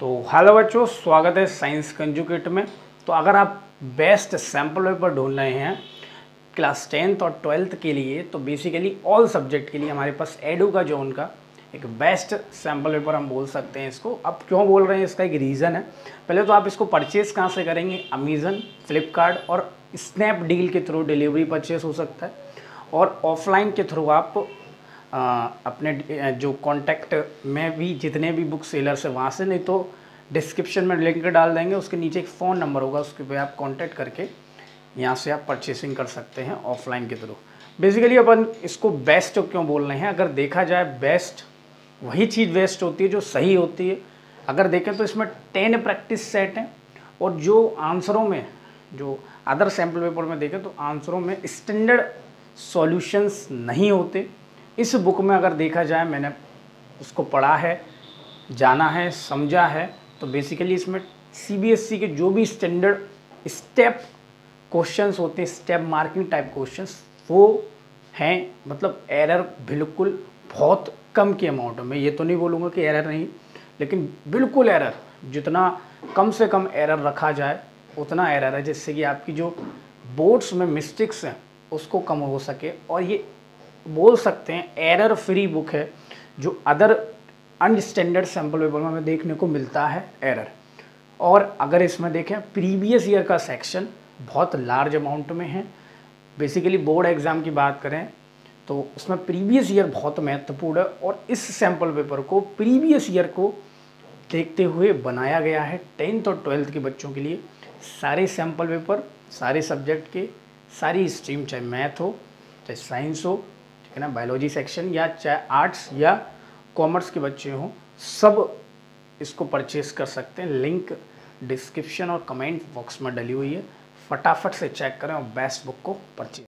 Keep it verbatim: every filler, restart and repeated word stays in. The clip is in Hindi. तो हेलो बच्चों, स्वागत है साइंस कंजुगेट में। तो अगर आप बेस्ट सैम्पल पेपर ढूंढ रहे हैं क्लास टेंथ और ट्वेल्थ के लिए, तो बेसिकली ऑल सब्जेक्ट के लिए हमारे पास एडुकाज़ोन का एक बेस्ट सैम्पल पेपर हम बोल सकते हैं इसको। अब क्यों बोल रहे हैं, इसका एक रीज़न है। पहले तो आप इसको परचेज़ कहाँ से करेंगे, अमेज़न, फ्लिपकार्ट और स्नैपडील के थ्रू डिलीवरी परचेस हो सकता है। और ऑफलाइन के थ्रू आप आ, अपने जो कॉन्टैक्ट में भी जितने भी बुक सेलर्स हैं वहाँ से, नहीं तो डिस्क्रिप्शन में लिंक डाल देंगे, उसके नीचे एक फ़ोन नंबर होगा, उसके पे आप कॉन्टैक्ट करके यहाँ से आप परचेसिंग कर सकते हैं ऑफलाइन के थ्रू। बेसिकली अपन इसको बेस्ट क्यों बोल रहे हैं, अगर देखा जाए बेस्ट वही चीज़ बेस्ट होती है जो सही होती है। अगर देखें तो इसमें टेन प्रैक्टिस सेट हैं और जो आंसरों में, जो अदर सैम्पल पेपर में देखें तो आंसरों में स्टैंडर्ड सॉल्यूशंस नहीं होते। इस बुक में अगर देखा जाए, मैंने उसको पढ़ा है, जाना है, समझा है, तो बेसिकली इसमें सीबीएसई के जो भी स्टैंडर्ड स्टेप क्वेश्चंस होते हैं, स्टेप मार्किंग टाइप क्वेश्चंस, वो हैं। मतलब एरर बिल्कुल बहुत कम के अमाउंट में, ये तो नहीं बोलूँगा कि एरर नहीं, लेकिन बिल्कुल एरर जितना कम से कम एरर रखा जाए उतना एरर है, जिससे कि आपकी जो बोर्ड्स में मिस्टेक्स हैं उसको कम हो सके। और ये बोल सकते हैं एरर फ्री बुक है, जो अदर अनस्टैंडर्ड सैम्पल पेपर में हमें देखने को मिलता है एरर। और अगर इसमें देखें प्रीवियस ईयर का सेक्शन बहुत लार्ज अमाउंट में है। बेसिकली बोर्ड एग्ज़ाम की बात करें तो उसमें प्रीवियस ईयर बहुत महत्वपूर्ण है, और इस सैम्पल पेपर को प्रीवियस ईयर को देखते हुए बनाया गया है टेंथ और ट्वेल्थ के बच्चों के लिए। सारे सैम्पल पेपर, सारे सब्जेक्ट के, सारी स्ट्रीम, चाहे मैथ हो, चाहे साइंस हो, ठीक है ना, बायोलॉजी सेक्शन, या चाहे आर्ट्स या कॉमर्स के बच्चे हों, सब इसको परचेस कर सकते हैं। लिंक डिस्क्रिप्शन और कमेंट बॉक्स में डली हुई है, फटाफट से चेक करें और बेस्ट बुक को परचेज